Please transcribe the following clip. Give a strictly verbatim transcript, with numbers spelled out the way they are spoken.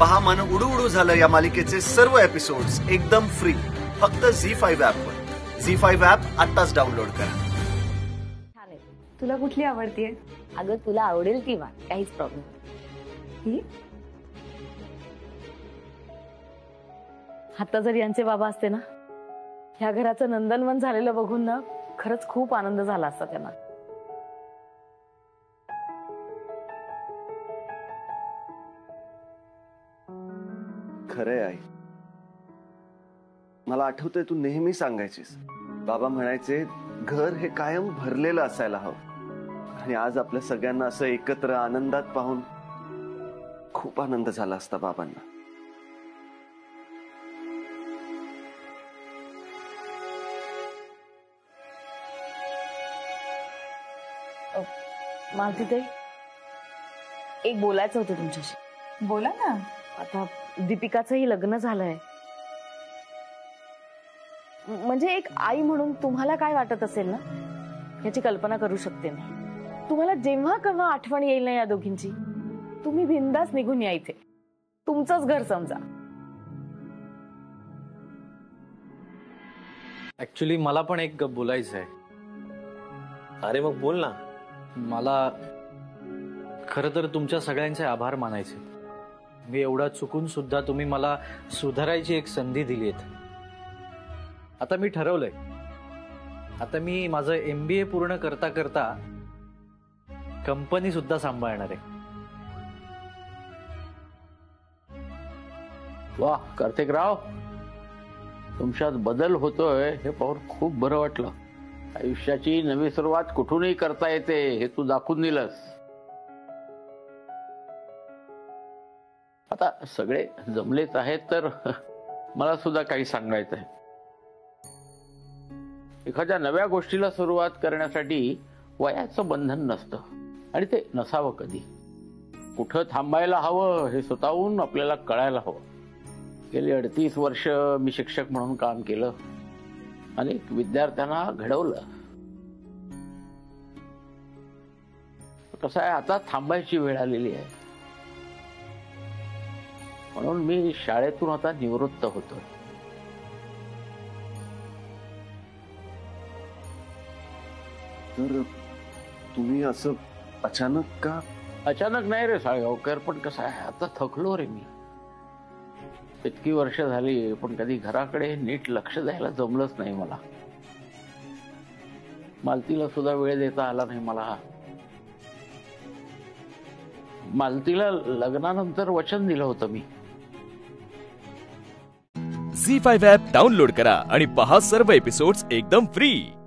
पहा मन उडू उडू झालं या मालिकेचे सर्व एपिसोड्स एकदम फ्री फक्त झी फाईव्ह ऍपवर. झी फाईव्ह ऍप आताच डाउनलोड करा. तुला कुठली आवडतीये? अगं तुला आवडेल ती वाट, काहीच प्रॉब्लेम. आता जर यांचे बाबा असते ना, ह्या घराचं नंदनवन झालेलं बघून ना खरंच खूप आनंद झाला असता त्यांना. खरंय आई, मला आठवतंय तू नेहमी सांगायचीस. बाबा म्हणायचे घर हे कायम भरलेलं असायला हवं. आणि आज आपल्या सगळ्यांना असं एकत्र आनंदात पाहून खूप आनंद झाला असता बाबांना. मालती ताई, एक बोलायचं होतं तुमच्याशी. बोला ना. आता दीपिकाचंही लग्न झालंय, म्हणजे एक आई म्हणून तुम्हाला काय वाटत असेल ना याची कल्पना करू शकते मी. तुम्हाला जेव्हा केव्हा आठवण येईल ना या दोघींची, तुम्ही बिंदास निघून या इथे. तुमचंच घर समजा. ऍक्च्युली मला पण एक बोलायचं आहे. अरे मग बोल ना. मला खर तर तुमच्या सगळ्यांचे आभार मानायचे. मी एवढा चुकून सुद्धा तुम्ही मला सुधारायची एक संधी दिली. आता मी ठरवलंय, आता मी माझं एम बी ए पूर्ण करता करता कंपनी सुद्धा सांभाळणार आहे. वा कार्तिक राव, तुमच्यात बदल होतोय हे पाहून खूप बरं वाटलं. आयुष्याची नवी सुरुवात कुठूनही करता येते हे तू दाखवून दिलंस. आता सगळे जमलेच आहेत तर मला सुद्धा काही सांगायचं आहे. एखाद्या नव्या गोष्टीला सुरुवात करण्यासाठी वयाचं बंधन नसतं, आणि ते नसावं कधी. कुठं थांबायला हवं हे स्वतःहून आपल्याला कळायला हवं. गेली अडतीस वर्ष मी शिक्षक म्हणून काम केलं, अनेक विद्यार्थ्यांना घडवलं. कसं आहे, आता थांबायची वेळ आलेली आहे. म्हणून मी शाळेतून आता निवृत्त होतो. तर तुम्ही असं अचानक का? अचानक नाही रे साळगावकर, पण कसं आहे आता थकलो रे मी. इतकी वर्ष झाली पण कधी घराकडे नीट लक्ष द्यायला जमलंच नाही मला. मालतीला सुद्धा वेळ देता आला नाही मला. मालतीला लग्नानंतर वचन दिलं होतं मी. झी फाईव्ह ऍप डाउनलोड करा आणि पहा सर्व एपिसोड्स एकदम फ्री.